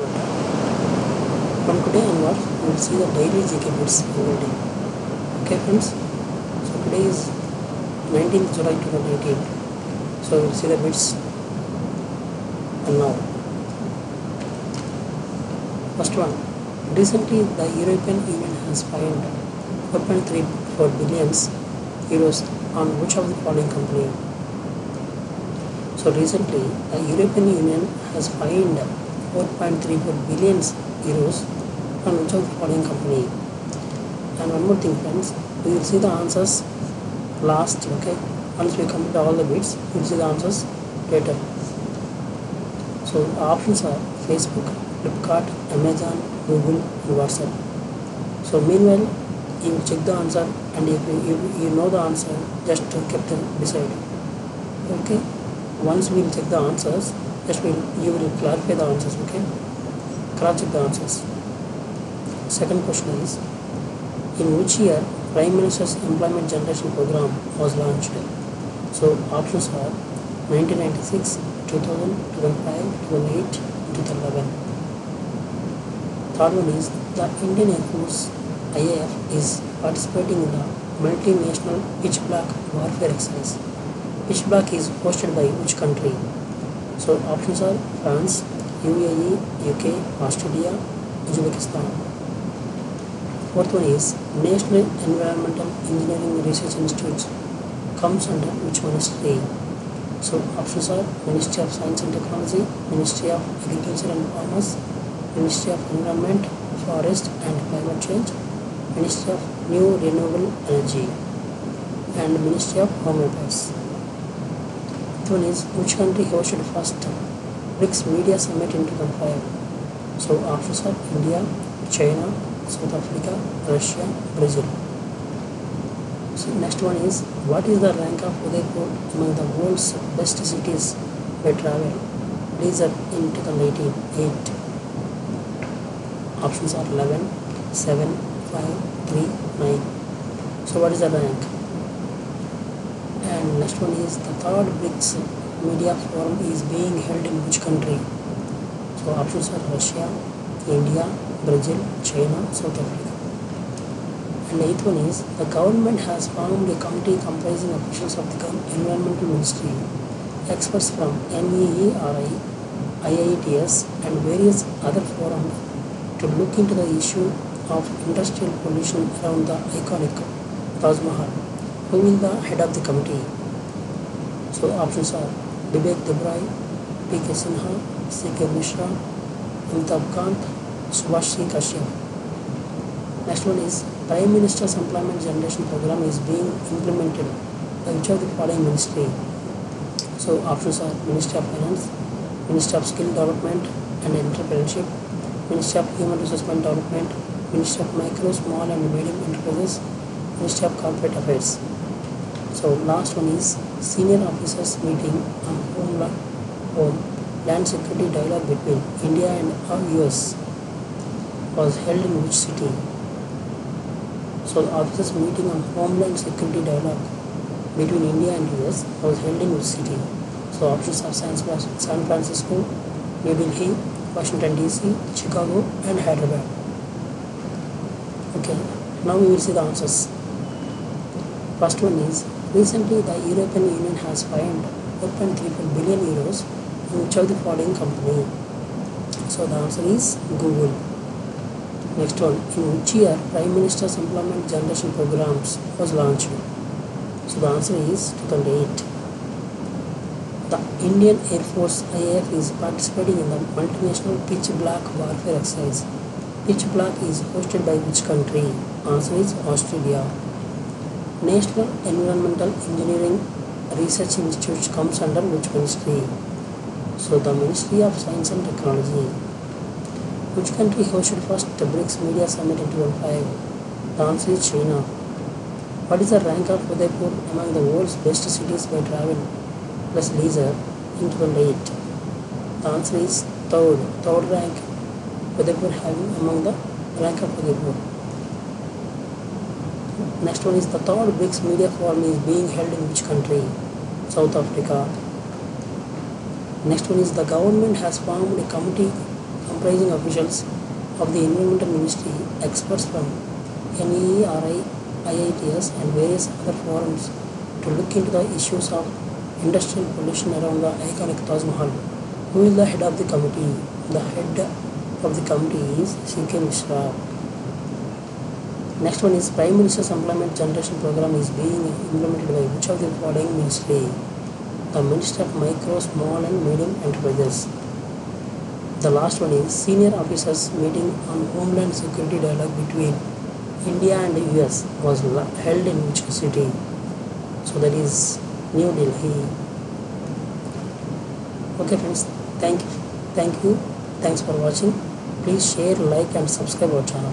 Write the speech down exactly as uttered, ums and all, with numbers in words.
one. From today onwards, we will see the daily G K bits every day. Okay friends, so today is nineteenth July twenty nineteen, so we will see the bits. And now, first one, recently the European Union has fined four point three four billion euros on which of the following company? So recently, the European Union has fined four point three four billion euros on which of the following company? And one more thing friends, we will see the answers last, okay? Once we complete all the bits, we will see the answers later. So the options are Facebook, Flipkart, Amazon, Google and WhatsApp. So meanwhile, you check the answer, and if you, if you know the answer, just keep them beside. Okay? Once we will check the answers, just we'll, you will clarify the answers, okay? Cross check the answers. Second question is, in which year Prime Minister's Employment Generation Program was launched? So options are nineteen ninety-six, two thousand, two thousand five, two thousand eight, two thousand eleven. Third one is, the Indian Air Force I A F is participating in the multinational Pitch Black Warfare Exercise. Pitch Black is hosted by which country? So options are France, U A E, U K, Australia, Uzbekistan. Fourth one is, National Environmental Engineering Research Institute comes under which ministry? So options are Ministry of Science and Technology, Ministry of Agriculture and Commerce, Ministry of Environment, Forest and Climate Change, Ministry of New Renewable Energy, and Ministry of Home Affairs. This one is, which country hosted first BRICS Media Summit in two thousand five? So options are India, China, South Africa, Russia, Brazil. So next one is, what is the rank of Udaipur among the world's best cities by travel? These are in twenty eighteen, eight. Options are eleven, seven, five, three, nine. So what is the rank? And next one is, the third BRICS Media Forum is being held in which country? So options are Russia, India, Brazil, China, South Africa. And eighth one is, the government has formed a committee comprising officials of the Environmental Ministry, experts from NEERI, I I T S and various other forums to look into the issue of industrial pollution around the iconic Taj Mahal. Who is the head of the committee? So options are Vivek Debray, P K Sinha, C K Mishra, Amitabh Kant, Subhash Singh Kashyap. Next one is, Prime Minister's Employment Generation Program is being implemented by which of the following ministry? So options are Ministry of Finance, Ministry of Skill Development and Entrepreneurship, Ministry of Human Resource and Development, Ministry of Micro, Small and Medium Enterprises, Ministry of Corporate Affairs. So last one is, Senior Officers Meeting on Home, home Land Security Dialogue between India and U S was held in which city? So the officers meeting on Homeland Security Dialogue between India and U S was held in which city? So options are San Francisco, New Delhi, Washington D C, Chicago and Hyderabad. Okay, now we will see the answers. First one is, recently the European Union has fined four point three four billion euros in which of the following company? So the answer is Google. Next one, in which year Prime Minister's Employment Generation Programs was launched? So the answer is two thousand eight. The Indian Air Force I A F is participating in the multinational Pitch Black Warfare Exercise. Pitch Black is hosted by which country? Answer is Australia. National Environmental Engineering Research Institute comes under which ministry? So the Ministry of Science and Technology. Which country hosted first BRICS Media Summit in two thousand five? The answer is China. What is the rank of Udaipur among the world's best cities by travel plus leisure in two thousand eight? The answer is third. Third rank Udaipur having among the rank of Udaipur. Next one is, the third BRICS Media Forum is being held in which country? South Africa. Next one is, the government has formed a committee comprising officials of the Environmental Ministry, experts from N E R I, I I T S and various other forums to look into the issues of industrial pollution around the iconic Taj Mahal. Who is the head of the committee? The head of the committee is C K Mishra. Next one is Prime Minister's Employment Generation Program is being implemented by which of the following ministry? The Minister of Micro, Small and Medium Enterprises. The last one is Senior Officers Meeting on Homeland Security Dialogue between India and the U S was held in which city? So that is New Delhi. Okay friends, thank you. Thank you. Thanks for watching. Please share, like and subscribe our channel.